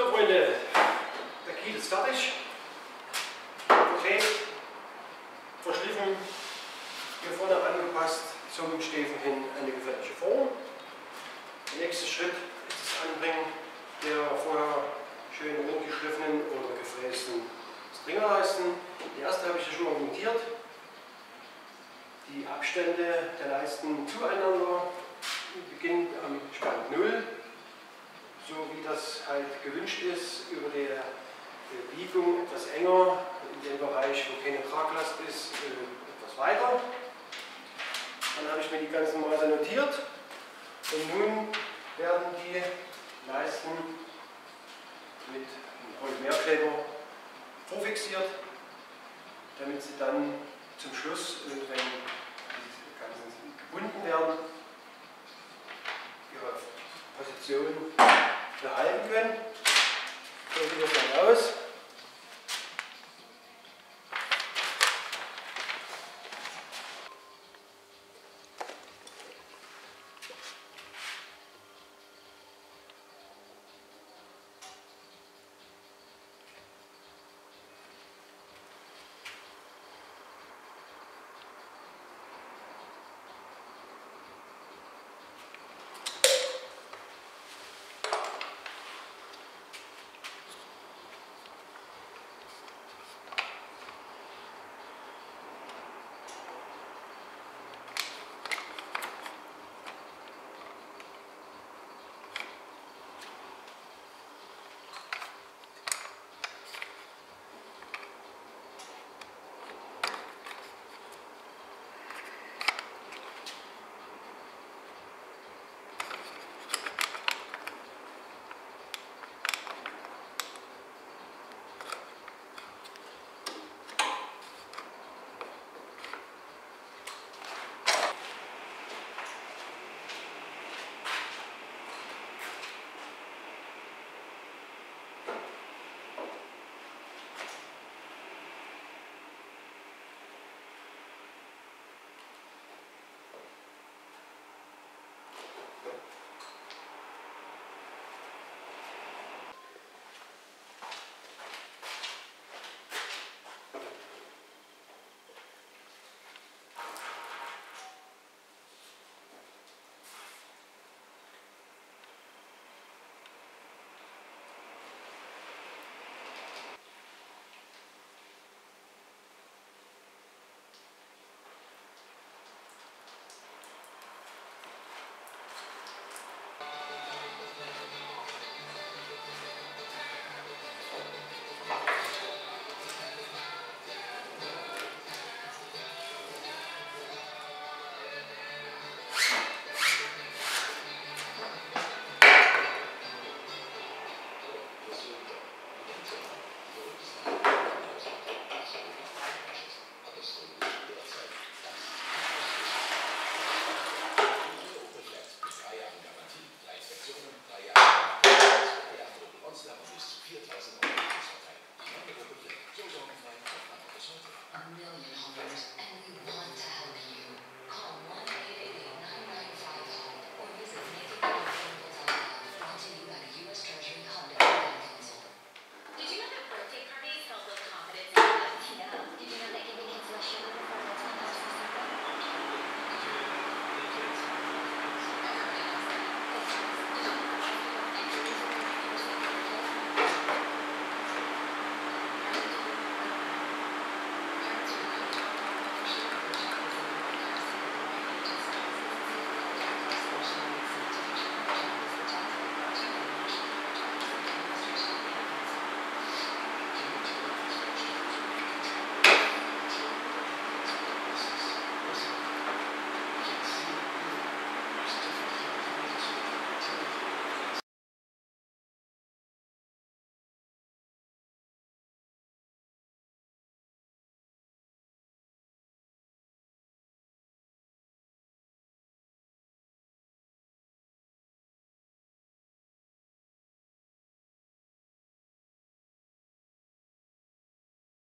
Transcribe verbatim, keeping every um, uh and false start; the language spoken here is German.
So Freunde, der Kiel ist fertig. Okay, verschliffen, hier vorne angepasst zum Stefen hin eine gefährliche Form. Der nächste Schritt ist das Anbringen der vorher schön rund geschliffenen oder gefrästen Stringerleisten. Die erste habe ich ja schon mal montiert. Die Abstände der Leisten zueinander beginnen am Spann null, so wie das halt gewünscht ist, über der Biegung etwas enger, in dem Bereich, wo keine Traglast ist, etwas weiter. Dann habe ich mir die ganzen Maße notiert und nun werden die Leisten mit einem Polymerkleber vorfixiert, damit sie dann zum Schluss, wenn die ganzen gebunden werden, ihre Position behalten können. So sieht das dann aus.